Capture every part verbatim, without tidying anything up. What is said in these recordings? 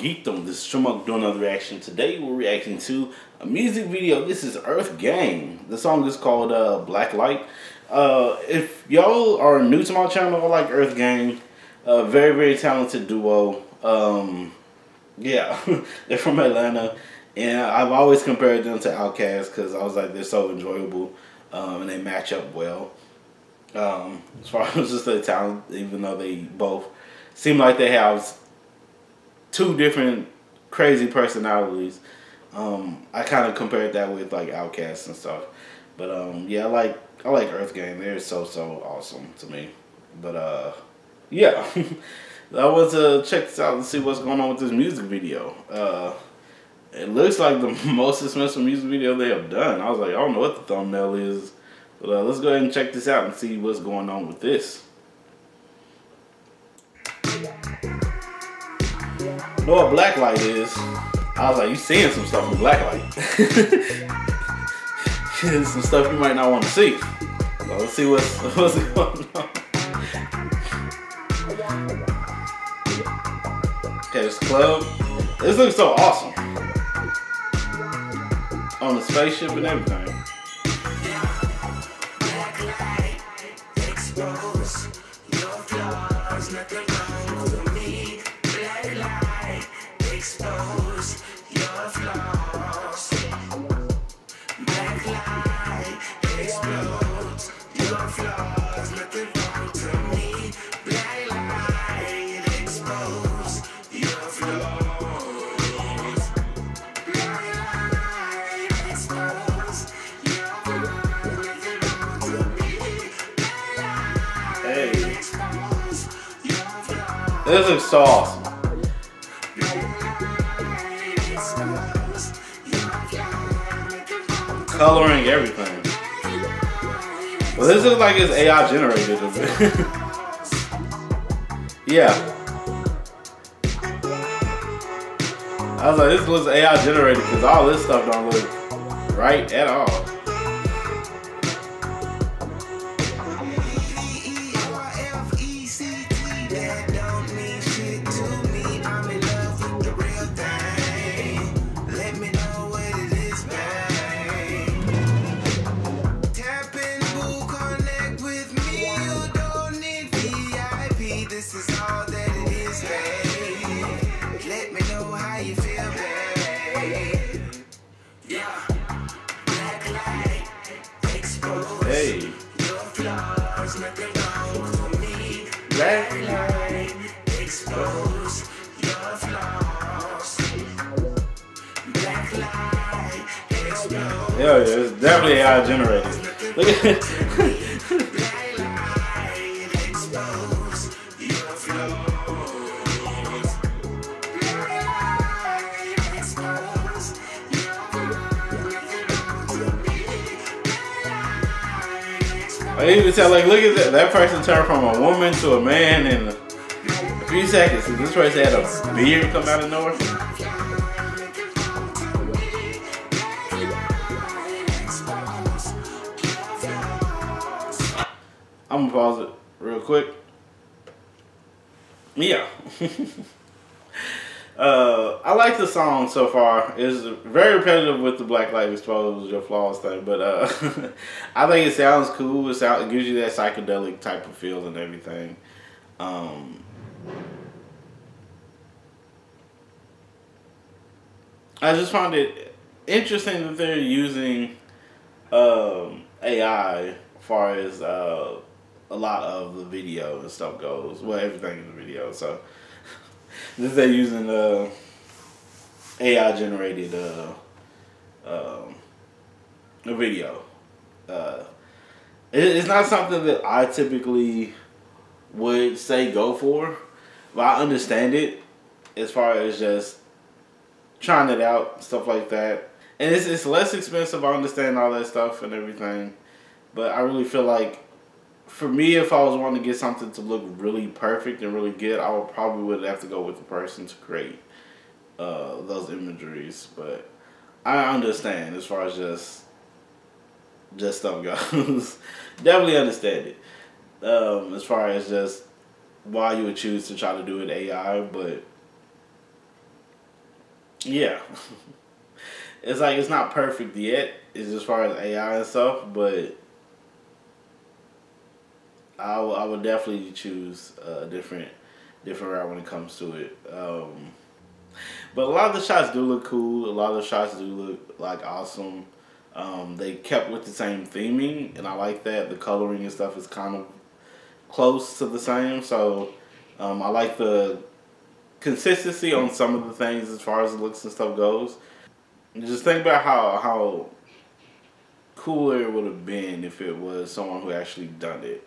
Geekdom. This is Chipmunk doing another reaction. Today we're reacting to a music video. This is EarthGang. The song is called uh, Blacklight. Uh, if y'all are new to my channel, I like EarthGang. Uh, very, very talented duo. Um, yeah, they're from Atlanta. And I've always compared them to Outkast because I was like, they're so enjoyable um, and they match up well. Um, as far as just their talent, even though they both seem like they have two different crazy personalities. Um, I kind of compared that with like Outkast and stuff. But um, yeah, I like I like EarthGang. They're so so awesome to me. But uh, yeah, I want to check this out and see what's going on with this music video. Uh, it looks like the most expensive music video they have done. I was like, I don't know what the thumbnail is. But uh, let's go ahead and check this out and see what's going on with this. I know what Blacklight is. I was like, you seeing some stuff in Blacklight. Some stuff you might not want to see. So let's see what's, what's going on. Okay, this club. This looks so awesome. On the spaceship and everything. Expose your flaws. Black light explodes your flaws. Nothing wrong to me. Black light expose your flaws. Black light expose your flaws. Nothing wrong to me. Black light expose your flaws. This is so awesome. Coloring everything. Well, this looks like it's A I generated. Yeah. I was like, this looks A I generated because all this stuff don't look right at all. Hey. Blacklight expose your flaws. Blacklight expose. Yeah, it's definitely A I generated. Look at it. Blacklight expose your flaws. Blacklight expose your flaws. I even tell, like, look at that. That person turned from a woman to a man in a few seconds. This person had a beard come out of nowhere. I'm gonna pause it real quick. Yeah. uh, I like the song so far. It's very repetitive with the Black Light Expose Your Flaws thing, but uh, I think it sounds cool. It, sound, it gives you that psychedelic type of feel and everything. Um, I just found it interesting that they're using um, A I as far as uh, a lot of the video and stuff goes. Well, everything in the video, so. This they're using uh, A I generated uh, um, a video. Uh, it, it's not something that I typically would say go for, but I understand it as far as just trying it out, stuff like that. And it's, it's less expensive. I understand all that stuff and everything, but I really feel like, for me, if I was wanting to get something to look really perfect and really good, I would probably would have to go with the person to create uh, those imageries. But I understand as far as just just stuff goes. Definitely understand it um, as far as just why you would choose to try to do it A I. But Yeah. It's like, it's not perfect yet, it's as far as A I and stuff, but I, w I would definitely choose a different, different route when it comes to it. Um, but a lot of the shots do look cool, a lot of the shots do look, like, awesome. Um, they kept with the same theming, and I like that. The coloring and stuff is kind of close to the same, so um, I like the consistency on some of the things as far as the looks and stuff goes. Just think about how how cooler it would have been if it was someone who actually done it.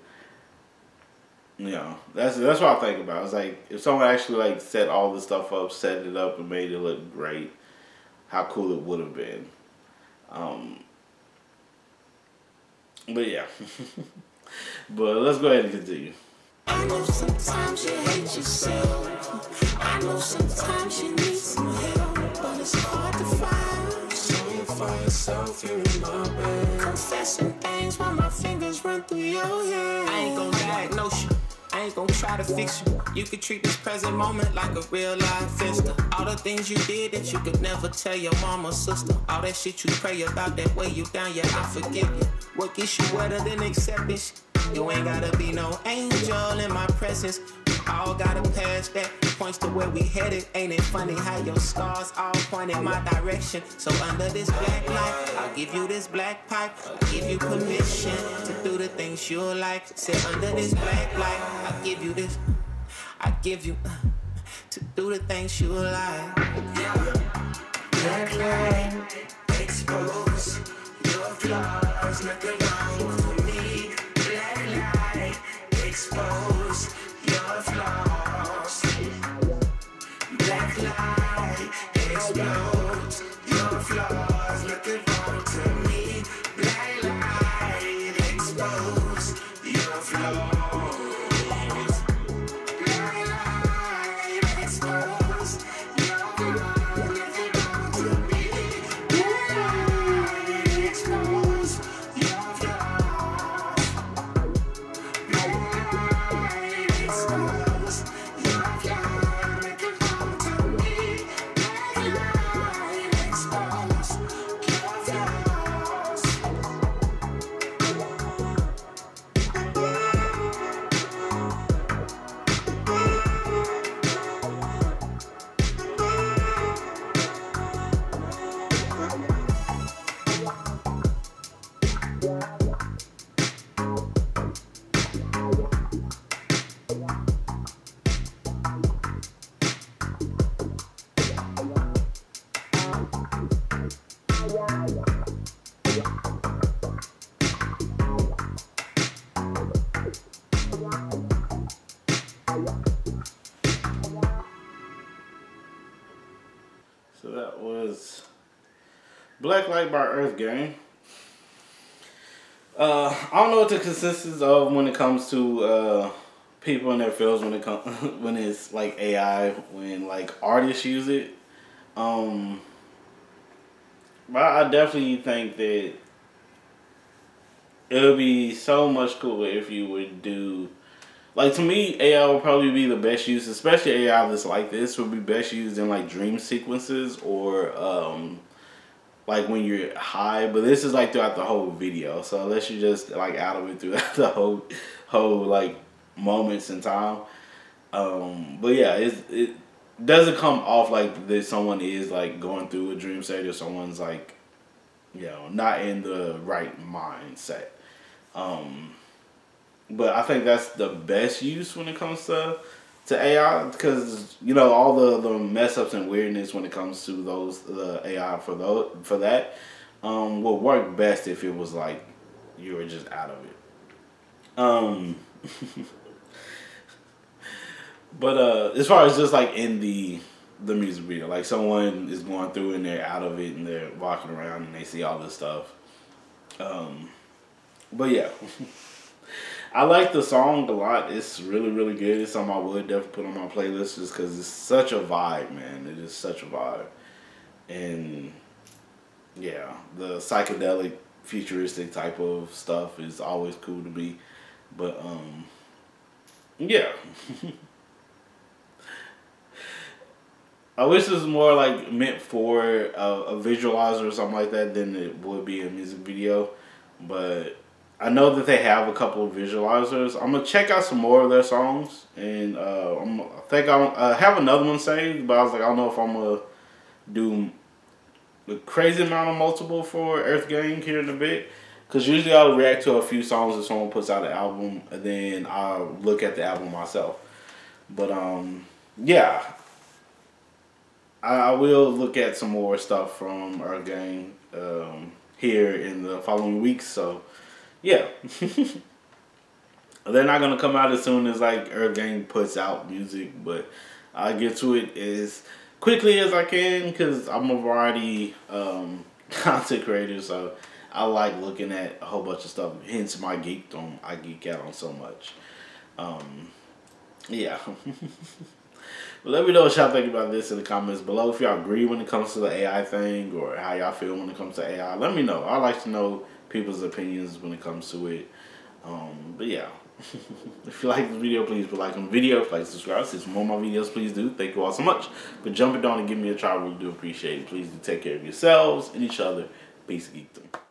You know, that's that's what I think about. It's like if someone actually like set all this stuff up, set it up, and made it look great, how cool it would have been. Um, but yeah, but let's go ahead and continue. I know sometimes you hate yourself. I know sometimes you need some help, but it's hard to find. So you find yourself, you're in my bed. Confessing things while my fingers run through your head. I ain't gon' diagnose you, I ain't gon' try to fix you. You could treat this present moment like a real life festa. All the things you did that you could never tell your mama, sister. All that shit you pray about that weigh you down, yeah, I forgive you. What gets you wetter than acceptance? You ain't gotta be no angel in my presence. All gotta pass that points to where we headed. Ain't it funny how your scars all point in my direction? So under this black light, I'll give you this black pipe. I'll give you permission to do the things you like. Say under this black light, I'll give you this. I give you uh, to do the things you like. Black light, expose your flaws. Nothing wrong with me. Black light, expose your flaws. Black light, expose your flaws. Nothing wrong to me. Black light, expose your flaws. Black light, expose your flaws. Nothing wrong to me. Black light, expose your flaws. Black light, expose your flaws. Nothing wrong to me. Black light, expose your flaws. So that was Blacklight by EarthGang. Uh, I don't know what the consensus of when it comes to uh, people in their fields when it comes when it's like A I, when like artists use it. Um, but I definitely think that it would be so much cooler if you would do. Like, to me, A I would probably be the best use, especially A I that's like this, would be best used in, like, dream sequences or, um, like, when you're high. But this is, like, throughout the whole video. So, unless you're just, like, out of it throughout the whole, whole like, moments in time. Um, but, yeah, it's, it doesn't come off like that someone is, like, going through a dream state or someone's, like, you know, not in the right mindset. Um... But I think that's the best use when it comes to to A I, because you know all the, the mess ups and weirdness when it comes to those the A I for those for that um, will work best if it was like you were just out of it. Um, but uh, as far as just like in the the music video, like someone is going through and they're out of it and they're walking around and they see all this stuff. Um, but yeah. I like the song a lot. It's really, really good. It's something I would definitely put on my playlist just because it's such a vibe, man. It is such a vibe. And, yeah, the psychedelic, futuristic type of stuff is always cool to me. But, um, yeah. I wish it was more like meant for a, a visualizer or something like that than it would be a music video. But I know that they have a couple of visualizers. I'm gonna check out some more of their songs, and uh, I'm, I think I'm, I have another one saved. But I was like, I don't know if I'm gonna do the crazy amount of multiple for EarthGang here in a bit, because usually I'll react to a few songs that someone puts out an album, and then I'll look at the album myself. But um, yeah, I, I will look at some more stuff from EarthGang um, here in the following weeks. So yeah, they're not gonna come out as soon as like EarthGang puts out music, but I'll get to it as quickly as I can, because I'm a variety um, content creator, so I like looking at a whole bunch of stuff. Hence my geekdom. I geek out on so much. Um, yeah. Well, let me know what y'all think about this in the comments below. If y'all agree when it comes to the A I thing, or how y'all feel when it comes to A I, let me know. I like to know people's opinions when it comes to it. Um, but yeah. If you like this video, please put a like on the video. If you like, subscribe. See some more of my videos, please do. Thank you all so much. But jump it down and give me a try. I really do appreciate it. Please do take care of yourselves and each other. Peace, geekdom.